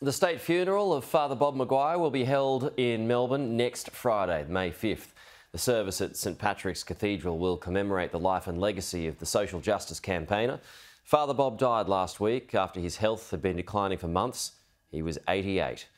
The state funeral of Father Bob Maguire will be held in Melbourne next Friday, May 5th. The service at St Patrick's Cathedral will commemorate the life and legacy of the social justice campaigner. Father Bob died last week after his health had been declining for months. He was 88.